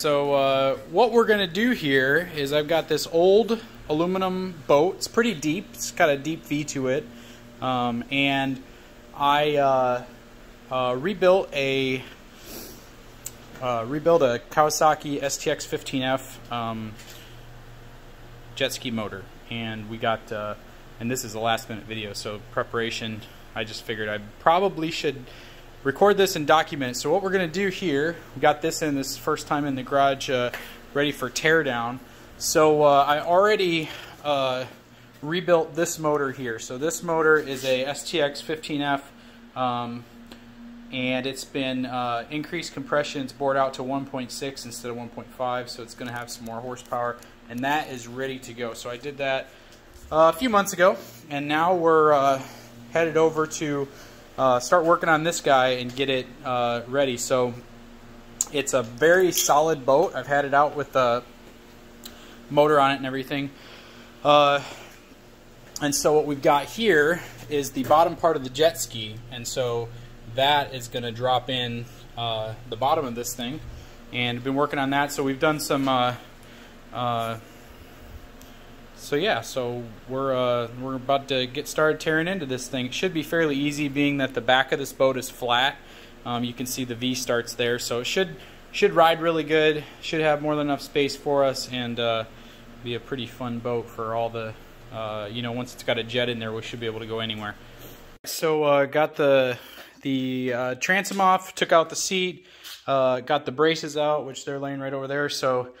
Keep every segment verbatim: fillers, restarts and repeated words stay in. So uh, what we're gonna do here is I've got this old aluminum boat. It's pretty deep. It's got a deep V to it. Um, and I uh, uh, rebuilt a uh, rebuilt a Kawasaki S T X fifteen F um, jet ski motor. And we got uh, and this is a last minute video. So preparation. I just figured I probably should record this and document. So what we're going to do here, we got this in this first time in the garage, uh, ready for teardown. So uh, I already uh, rebuilt this motor here. So this motor is a S T X fifteen F, um, and it's been uh, increased compression. It's bored out to one point six instead of one point five, so it's going to have some more horsepower, and that is ready to go. So I did that uh, a few months ago, and now we're uh, headed over to Uh, start working on this guy and get it uh, ready. So it's a very solid boat. I've had it out with the motor on it and everything. Uh, and so what we've got here is the bottom part of the jet ski. And so that is going to drop in uh, the bottom of this thing. And I've been working on that. So we've done some... Uh, uh, So yeah, so we're uh, we're about to get started tearing into this thing. It should be fairly easy, being that the back of this boat is flat. Um, you can see the V starts there, so it should should ride really good. Should have more than enough space for us, and uh, be a pretty fun boat for all the uh, you know. Once it's got a jet in there, we should be able to go anywhere. So uh, got the the uh, transom off, took out the seat, uh, got the braces out, which they're laying right over there. So.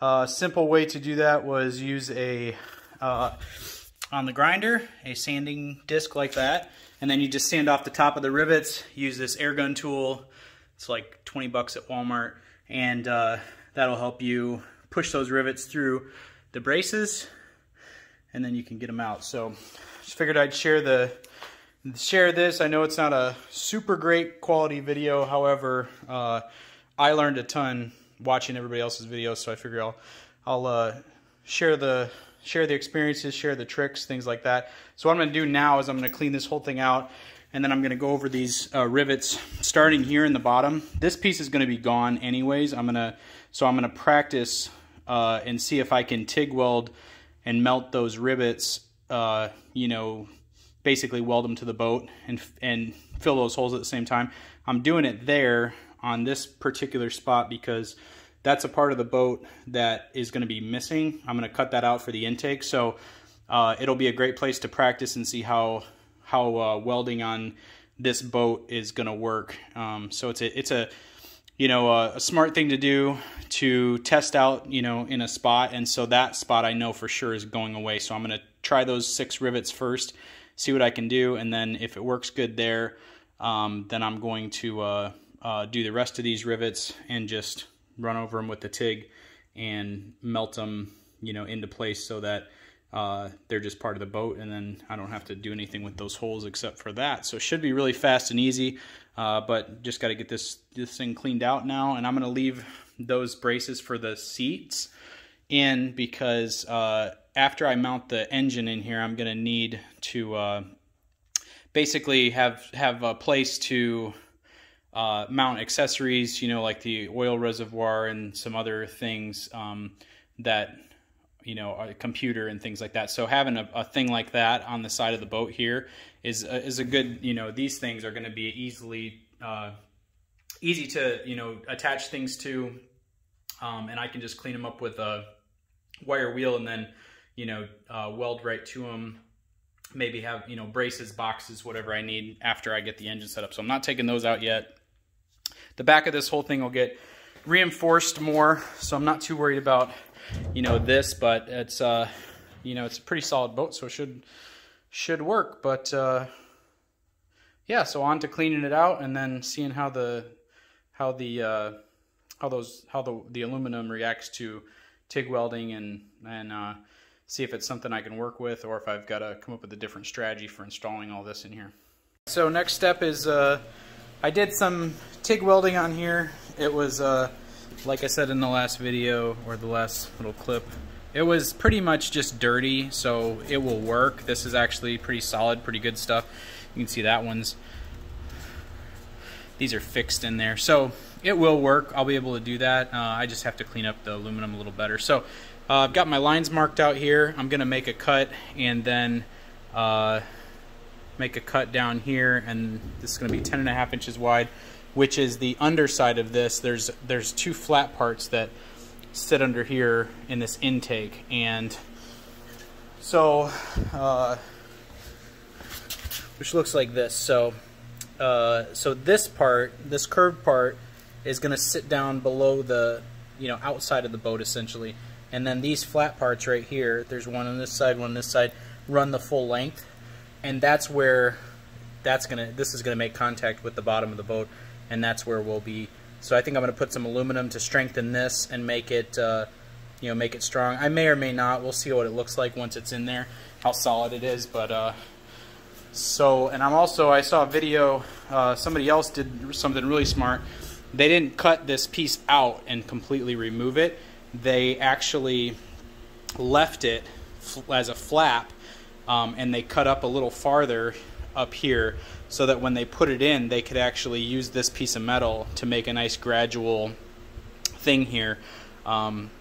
Uh, simple way to do that was use a, uh, on the grinder, a sanding disc like that, and then you just sand off the top of the rivets, use this air gun tool, it's like twenty bucks at Walmart, and uh, that'll help you push those rivets through the braces, and then you can get them out. So just figured I'd share the share this. I know it's not a super great quality video, however, uh, I learned a ton watching everybody else's videos, so I figure I'll I'll uh, share the share the experiences, share the tricks, things like that. So what I'm going to do now is I'm going to clean this whole thing out, and then I'm going to go over these uh, rivets starting here in the bottom. This piece is going to be gone anyways. I'm gonna so I'm going to practice uh, and see if I can TIG weld and melt those rivets. Uh, you know, basically weld them to the boat and and fill those holes at the same time. I'm doing it there on this particular spot because that's a part of the boat that is going to be missing. I'm going to cut that out for the intake, so uh, it'll be a great place to practice and see how how uh, welding on this boat is going to work. Um, so it's a it's a you know a, a smart thing to do to test out you know in a spot, and so that spot I know for sure is going away. So I'm going to try those six rivets first, see what I can do, and then if it works good there, um, then I'm going to uh, Uh, do the rest of these rivets and just run over them with the TIG and melt them, you know, into place so that uh, they're just part of the boat, and then I don't have to do anything with those holes except for that. So it should be really fast and easy, uh, but just got to get this this thing cleaned out now, and I'm going to leave those braces for the seats in because uh, after I mount the engine in here, I'm going to need to uh, basically have have a place to Uh, mount accessories, you know, like the oil reservoir and some other things um, that, you know, a computer and things like that. So having a, a thing like that on the side of the boat here is a, is a good, you know, these things are going to be easily, uh, easy to, you know, attach things to. Um, and I can just clean them up with a wire wheel and then, you know, uh, weld right to them. Maybe have, you know, braces, boxes, whatever I need after I get the engine set up. So I'm not taking those out yet. The back of this whole thing will get reinforced more, so I'm not too worried about, you know, this, but it's, uh, you know, it's a pretty solid boat, so it should, should work. But, uh, yeah, so on to cleaning it out and then seeing how the, how the, uh, how those, how the, the aluminum reacts to TIG welding and, and, uh, see if it's something I can work with or if I've got to come up with a different strategy for installing all this in here. So next step is, uh, I did some TIG welding on here. It was, uh, like I said in the last video or the last little clip, it was pretty much just dirty, so it will work. This is actually pretty solid, pretty good stuff. You can see that one's, these are fixed in there. So it will work. I'll be able to do that. Uh, I just have to clean up the aluminum a little better. So uh, I've got my lines marked out here. I'm gonna make a cut and then uh, make a cut down here, and this is gonna be ten and a half inches wide, which is the underside of this. There's, there's two flat parts that sit under here in this intake. And so, uh, which looks like this. So, uh, so this part, this curved part is gonna sit down below the, you know, outside of the boat essentially. And then these flat parts right here, there's one on this side, one on this side, run the full length. And that's where that's gonna, this is gonna make contact with the bottom of the boat, and that's where we'll be. So I think I'm gonna put some aluminum to strengthen this and make it, uh, you know, make it strong. I may or may not, we'll see what it looks like once it's in there, how solid it is, but uh, so, and I'm also, I saw a video, uh, somebody else did something really smart. They didn't cut this piece out and completely remove it. They actually left it as a flap, um, and they cut up a little farther up here so that when they put it in, they could actually use this piece of metal to make a nice gradual thing here. Um,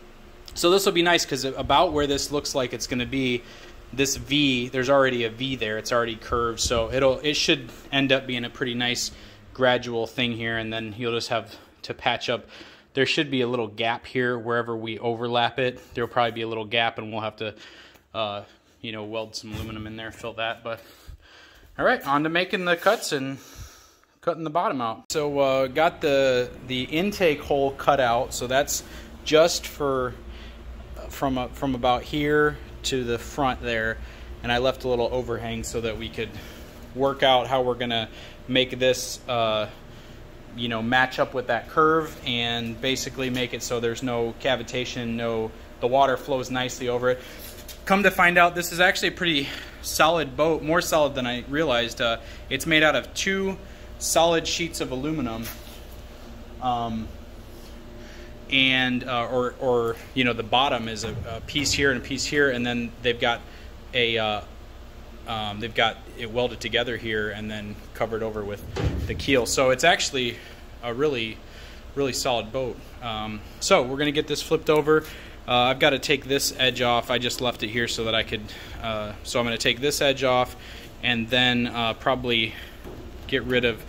so this will be nice, because about where this looks like it's going to be, this V, there's already a V there, it's already curved, so it'll it should end up being a pretty nice gradual thing here, and then you'll just have to patch up. There should be a little gap here wherever we overlap it. There'll probably be a little gap, and we'll have to uh, you know, weld some aluminum in there, fill that. But all right, on to making the cuts and cutting the bottom out. So uh, got the the intake hole cut out. So that's just for from a, from about here to the front there, and I left a little overhang so that we could work out how we're gonna make this, uh, you know, match up with that curve, and basically make it so there's no cavitation, no the water flows nicely over it. Come to find out, this is actually a pretty solid boat, more solid than I realized. Uh, it's made out of two solid sheets of aluminum, um, and uh, or or you know, the bottom is a, a piece here and a piece here, and then they've got a uh, um, they've got it welded together here and then covered over with the keel. So it's actually a really really solid boat. Um, so we're gonna get this flipped over. Uh, I've got to take this edge off. I just left it here so that I could, uh, so I'm going to take this edge off, and then uh, probably get rid of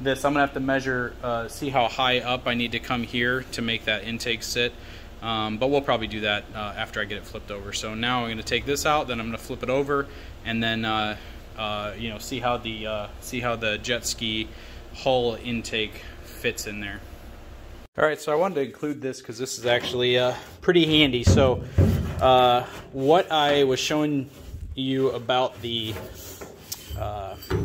this. I'm going to have to measure, uh, see how high up I need to come here to make that intake sit, um, but we'll probably do that uh, after I get it flipped over. So now I'm going to take this out, then I'm going to flip it over, and then uh, uh, you know, see how the uh, see how the jet ski hull intake fits in there. All right, so I wanted to include this because this is actually uh, pretty handy. So uh, what I was showing you about the, uh, here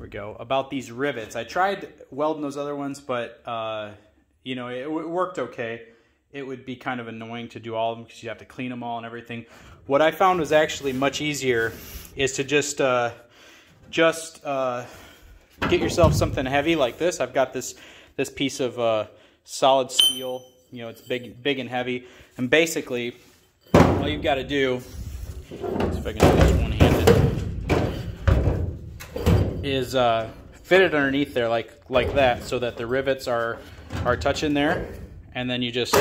we go, about these rivets. I tried welding those other ones, but uh, you know, it, it worked okay. It would be kind of annoying to do all of them because you have to clean them all and everything. What I found was actually much easier is to just, uh, just uh, get yourself something heavy like this. I've got this This piece of uh, solid steel, you know, it's big, big and heavy. And basically, all you've got to do, let's see if I can do this one-handed, is uh, fit it underneath there, like like that, so that the rivets are are touching there. And then you just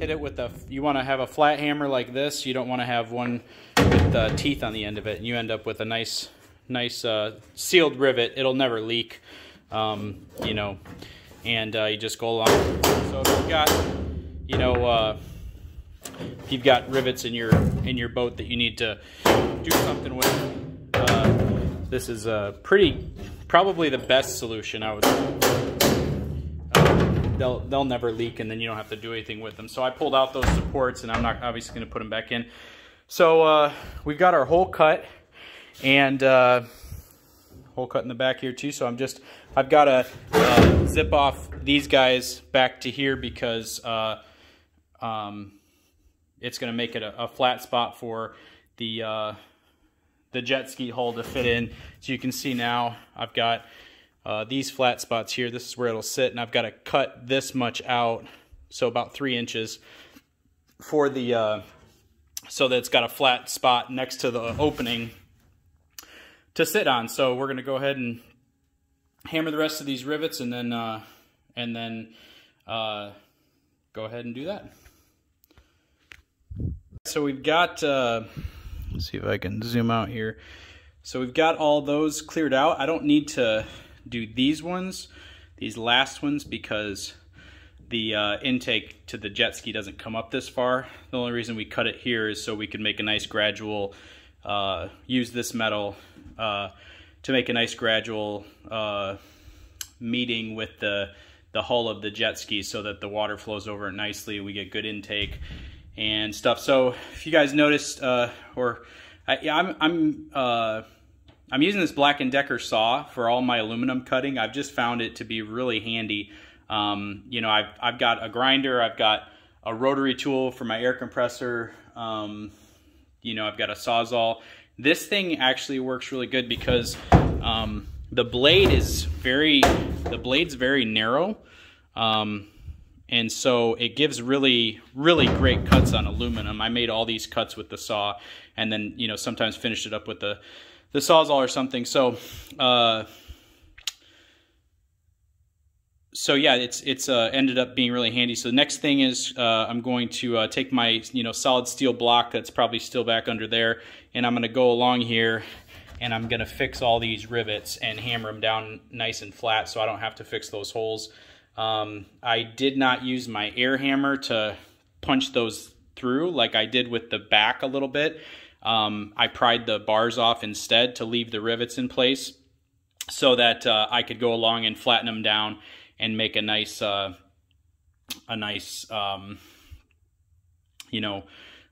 hit it with a. You want to have a flat hammer like this. You don't want to have one with uh, teeth on the end of it, and you end up with a nice. nice uh, sealed rivet. It'll never leak, um, you know, and uh, you just go along. So if you've got, you know, uh, if you've got rivets in your in your boat that you need to do something with, uh, this is a pretty, probably the best solution, I would say. Uh, they'll, they'll never leak, and then you don't have to do anything with them. So I pulled out those supports, and I'm not obviously going to put them back in. So uh, we've got our hole cut. And uh, hole cut in the back here too. So I'm just, I've got to uh, zip off these guys back to here because uh, um, it's going to make it a, a flat spot for the uh, the jet ski hull to fit in. So you can see now I've got uh, these flat spots here. This is where it'll sit, and I've got to cut this much out, so about three inches for the uh, so that it's got a flat spot next to the opening to sit on. So we're going to go ahead and hammer the rest of these rivets, and then uh, and then uh, go ahead and do that. So we've got, uh, let's see if I can zoom out here. So we've got all those cleared out. I don't need to do these ones, these last ones, because the uh, intake to the jet ski doesn't come up this far. The only reason we cut it here is so we can make a nice gradual, uh, use this metal uh, to make a nice gradual uh, meeting with the, the hull of the jet ski so that the water flows over it nicely, we get good intake and stuff. So if you guys noticed, uh, or I, yeah, I'm, I'm, uh, I'm using this Black and Decker saw for all my aluminum cutting. I've just found it to be really handy. Um, you know, I've, I've got a grinder, I've got a rotary tool for my air compressor. Um, you know, I've got a Sawzall. This thing actually works really good because, um, the blade is very, the blade's very narrow. Um, and so it gives really, really great cuts on aluminum. I made all these cuts with the saw and then, you know, sometimes finished it up with the, the Sawzall or something. So, uh, So yeah, it's it's uh, ended up being really handy. So the next thing is uh, I'm going to uh, take my you know solid steel block that's probably still back under there, and I'm going to go along here, and I'm going to fix all these rivets and hammer them down nice and flat, so I don't have to fix those holes. Um, I did not use my air hammer to punch those through like I did with the back a little bit. Um, I pried the bars off instead to leave the rivets in place, so that uh, I could go along and flatten them down and make a nice, uh, a nice, um, you know,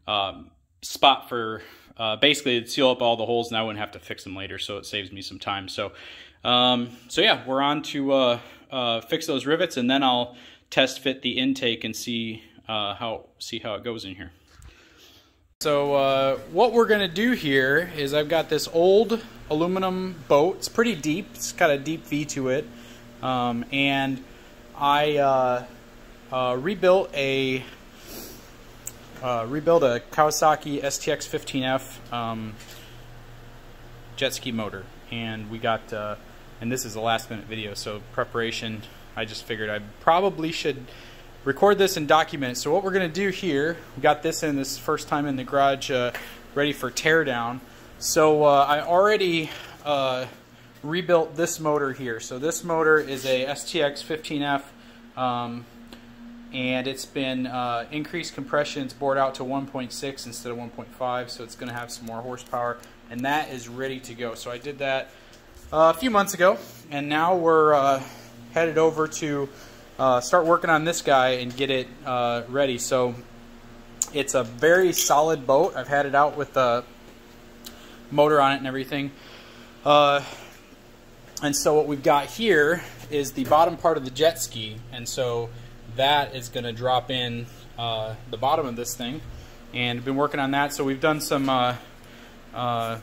um, spot for, uh, basically it'd seal up all the holes and I wouldn't have to fix them later. So it saves me some time. So, um, so yeah, we're on to, uh, uh, fix those rivets, and then I'll test fit the intake and see, uh, how, see how it goes in here. So, uh, what we're going to do here is I've got this old aluminum boat. It's pretty deep. It's got a deep V to it. Um, and I uh, uh, rebuilt a uh, rebuilt a Kawasaki S T X fifteen F um, jet ski motor, and we got uh, and this is a last minute video, so preparation. I just figured I probably should record this and document it. So what we're gonna do here, we got this in this first time in the garage, uh, ready for teardown. So uh, I already. Uh, rebuilt this motor here. So this motor is a S T X fifteen F, um, and it's been uh, increased compression. It's bored out to one point six instead of one point five, so it's going to have some more horsepower, and that is ready to go. So I did that uh, a few months ago, and now we're uh, headed over to uh, start working on this guy and get it uh, ready. So it's a very solid boat. I've had it out with the motor on it and everything. Uh, And so what we've got here is the bottom part of the jet ski. And so that is going to drop in uh, the bottom of this thing. And I've been working on that. So we've done some... Uh, uh,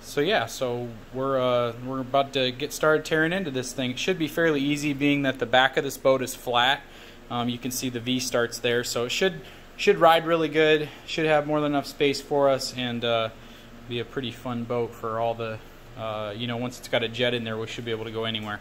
so yeah, so we're, uh, we're about to get started tearing into this thing. It should be fairly easy, being that the back of this boat is flat. Um, you can see the V starts there. So it should, should ride really good. Should have more than enough space for us. And uh, be a pretty fun boat for all the... Uh, you know, once it's got a jet in there, we should be able to go anywhere.